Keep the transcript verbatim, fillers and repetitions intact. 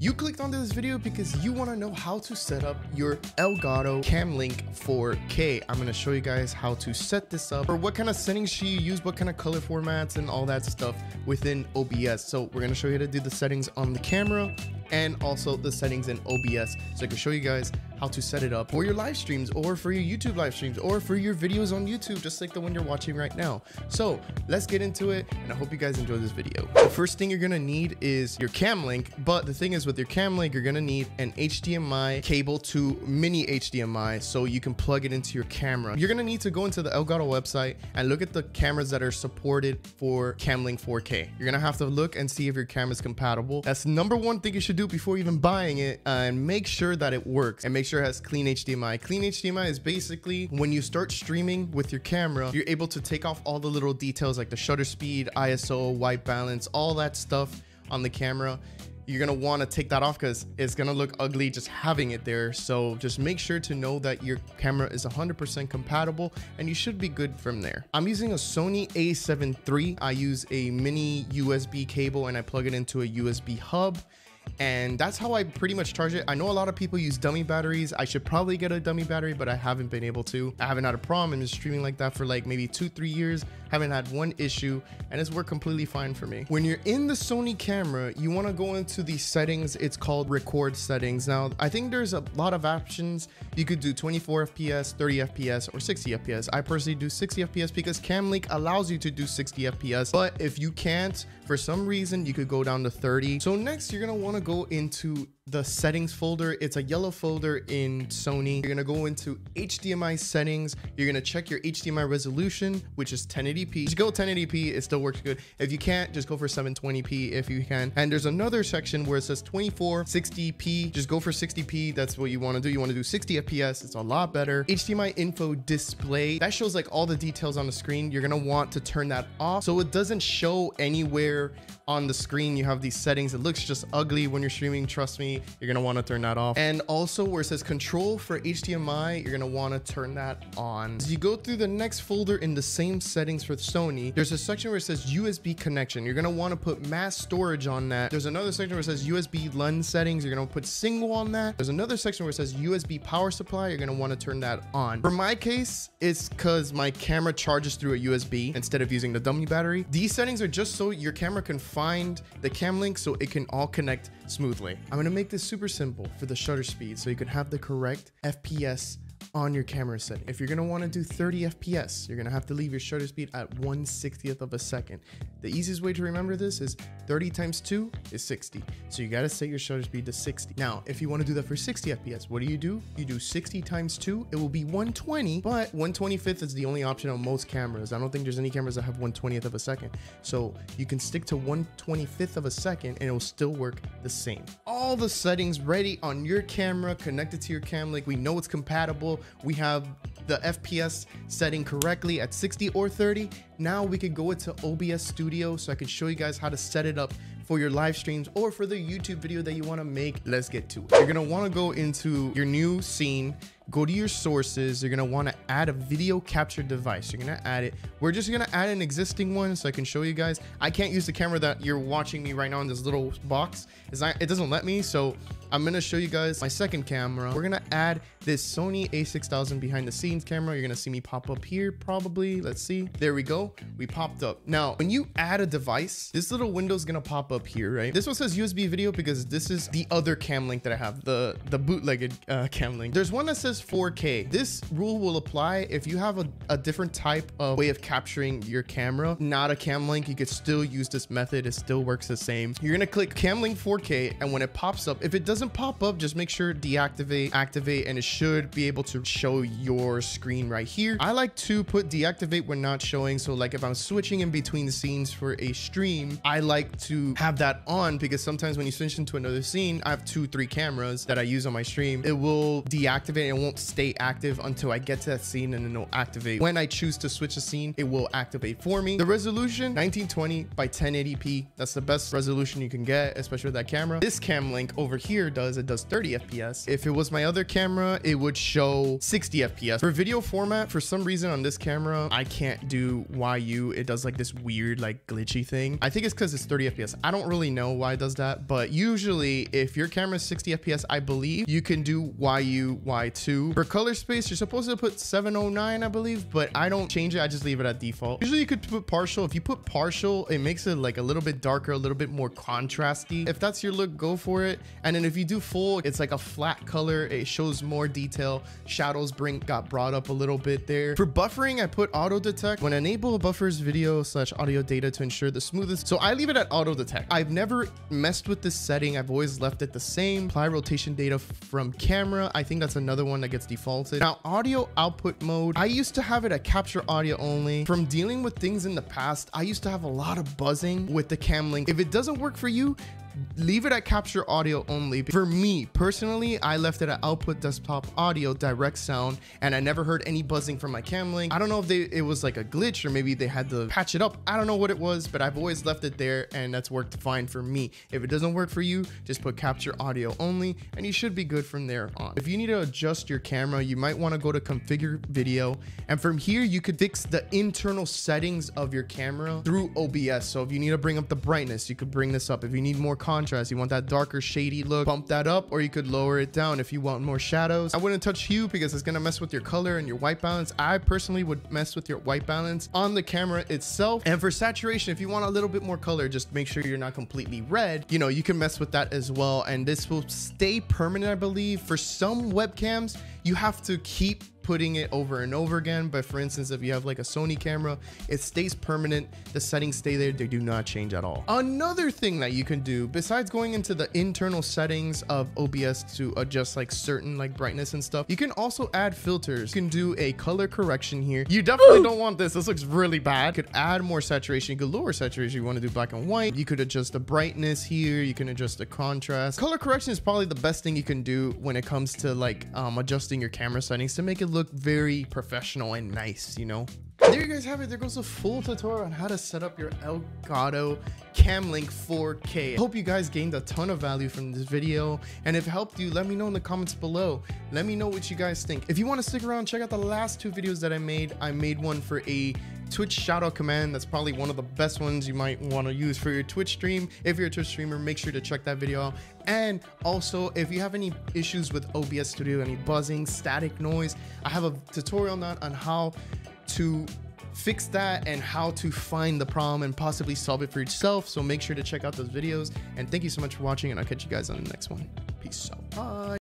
You clicked on this video because you want to know how to set up your Elgato Cam Link four K. I'm going to show you guys how to set this up, or what kind of settings should you use, what kind of color formats and all that stuff within O B S. So we're going to show you how to do the settings on the camera and also the settings in O B S, so I can show you guys how to set it up for your live streams or for your YouTube live streams or for your videos on YouTube, just like the one you're watching right now. So let's get into it, and I hope you guys enjoy this video. The first thing you're gonna need is your Cam Link, but the thing is with your Cam Link, you're gonna need an H D M I cable to mini H D M I so you can plug it into your camera. You're gonna need to go into the Elgato website and look at the cameras that are supported for Cam Link four K. You're gonna have to look and see if your camera is compatible. That's the number one thing you should do before even buying it, uh, and make sure that it works and make sure it has clean H D M I. Clean H D M I is basically when you start streaming with your camera, you're able to take off all the little details like the shutter speed, I S O, white balance, all that stuff on the camera. You're gonna wanna take that off because it's gonna look ugly just having it there. So just make sure to know that your camera is one hundred percent compatible, and you should be good from there. I'm using a Sony A seven three. I use a mini U S B cable and I plug it into a U S B hub. And that's how I pretty much charge it. I know a lot of people use dummy batteries. I should probably get a dummy battery, but I haven't been able to. I haven't had a problem. I've been streaming like that for like maybe two, three years. Haven't had one issue, and it's worked completely fine for me. When you're in the Sony camera, you wanna go into the settings. It's called record settings. Now, I think there's a lot of options. You could do twenty-four F P S, thirty F P S, or sixty F P S. I personally do sixty F P S because Cam Link allows you to do sixty F P S, but if you can't, for some reason, you could go down to thirty. So next, you're gonna wanna go into the settings folder. It's a yellow folder in Sony. You're gonna go into H D M I settings. You're gonna check your H D M I resolution, which is ten eighty p. Just go ten eighty p, it still works good. If you can't, just go for seven twenty p if you can. And there's another section where it says twenty-four sixty p. Just go for sixty p, that's what you wanna do. You wanna do sixty F P S, it's a lot better. H D M I info display, that shows like all the details on the screen. You're gonna want to turn that off so it doesn't show anywhere on the screen. You have these settings, it looks just ugly when you're streaming, trust me. You're gonna wanna turn that off. And also where it says control for H D M I, you're gonna wanna turn that on. As you go through the next folder in the same settings for Sony, there's a section where it says U S B connection. You're gonna wanna put mass storage on that. There's another section where it says U S B LAN settings. You're gonna put single on that. There's another section where it says U S B power supply. You're gonna wanna turn that on. For my case, it's cause my camera charges through a U S B instead of using the dummy battery. These settings are just so your camera can find the Cam Link so it can all connect smoothly. I'm gonna make this super simple for the shutter speed so you can have the correct F P S on your camera setting. If you're gonna wanna do thirty F P S, you're gonna have to leave your shutter speed at one sixtieth of a second. The easiest way to remember this is thirty times two is sixty. So you gotta set your shutter speed to sixty. Now, if you wanna do that for sixty F P S, what do you do? You do sixty times two, it will be one twenty, but one twenty-fifth is the only option on most cameras. I don't think there's any cameras that have one twentieth of a second. So you can stick to one twenty-fifth of a second and it will still work the same. All the settings ready on your camera, connected to your Cam Link. We know it's compatible. We have the F P S setting correctly at sixty or thirty. Now we can go into O B S Studio so I can show you guys how to set it up for your live streams or for the YouTube video that you wanna make. Let's get to it. You're gonna wanna go into your new scene, go to your sources. You're gonna wanna add a video capture device. You're gonna add it. We're just gonna add an existing one so I can show you guys. I can't use the camera that you're watching me right now in this little box. It's not, it doesn't let me, so I'm gonna show you guys my second camera. We're gonna add this Sony A six thousand behind the scenes camera. You're gonna see me pop up here probably. Let's see, there we go. We popped up. Now, when you add a device, this little window is gonna pop up here, right? This one says U S B video because this is the other Cam Link that I have, the, the bootlegged uh, Cam Link. There's one that says four K. This rule will apply if you have a, a different type of way of capturing your camera, not a Cam Link. You could still use this method. It still works the same. You're gonna click Cam Link four K, and when it pops up, if it doesn't pop up, just make sure deactivate, activate, and it should be able to show your screen right here. I like to put deactivate when not showing, so like if I'm switching in between scenes for a stream, I like to have that on because sometimes when you switch into another scene, I have two, three cameras that I use on my stream. It will deactivate and it won't stay active until I get to that scene, and then it'll activate. When I choose to switch a scene, it will activate for me. The resolution, nineteen twenty by ten eighty p. That's the best resolution you can get, especially with that camera. This Cam Link over here monitor does, it does thirty F P S. If it was my other camera, it would show sixty F P S. For video format, for some reason on this camera, I can't do Y U. It does like this weird, like glitchy thing. I think it's because it's thirty F P S. I don't really know why it does that, but usually if your camera is sixty F P S, I believe you can do Y U Y two. For color space, you're supposed to put seven oh nine, I believe, but I don't change it. I just leave it at default. Usually you could put partial. If you put partial, it makes it like a little bit darker, a little bit more contrasty. If that's your look, go for it. And then if you do full, it's like a flat color. It shows more detail. Shadows bring got brought up a little bit there. For buffering, I put auto detect. When enable a buffer's video slash audio data to ensure the smoothest. So I leave it at auto detect. I've never messed with this setting. I've always left it the same. Apply rotation data from camera. I think that's another one that gets defaulted. Now, audio output mode. I used to have it at capture audio only. From dealing with things in the past, I used to have a lot of buzzing with the Cam Link. If it doesn't work for you, leave it at capture audio only. For me personally, I left it at output desktop audio direct sound, and I never heard any buzzing from my Cam Link. I don't know if they it was like a glitch, or maybe they had to patch it up. I don't know what it was, but I've always left it there, and that's worked fine for me. If it doesn't work for you, just put capture audio only, and you should be good from there on. If you need to adjust your camera, you might want to go to configure video, and from here you could fix the internal settings of your camera through O B S. So if you need to bring up the brightness, you could bring this up. If you need more contrast, you want that darker shady look, bump that up, or you could lower it down if you want more shadows. I wouldn't touch hue because it's gonna mess with your color and your white balance. I personally would mess with your white balance on the camera itself. And for saturation, if you want a little bit more color, just make sure you're not completely red. You know, you can mess with that as well, and this will stay permanent, I believe. For some webcams, you have to keep putting it over and over again, but for instance, if you have like a Sony camera, it stays permanent. The settings stay there. They do not change at all. Another thing that you can do, besides going into the internal settings of O B S to adjust like certain like brightness and stuff, you can also add filters. You can do a color correction here. You definitely don't want this. This looks really bad. You could add more saturation. You could lower saturation. You want to do black and white. You could adjust the brightness here. You can adjust the contrast. Color correction is probably the best thing you can do when it comes to like um, adjusting your camera settings to make it look look very professional and nice, you know? There you guys have it. There goes a full tutorial on how to set up your Elgato Cam Link four K. Hope you guys gained a ton of value from this video, and if it helped you, let me know in the comments below. Let me know what you guys think. If you want to stick around, check out the last two videos that I made. I made one for a Twitch shoutout command. That's probably one of the best ones you might want to use for your Twitch stream. If you're a Twitch streamer, make sure to check that video out. And also, if you have any issues with O B S Studio, any buzzing, static noise, I have a tutorial now on how to fix that and how to find the problem and possibly solve it for yourself. So make sure to check out those videos, and thank you so much for watching, and I'll catch you guys on the next one. Peace out. Bye.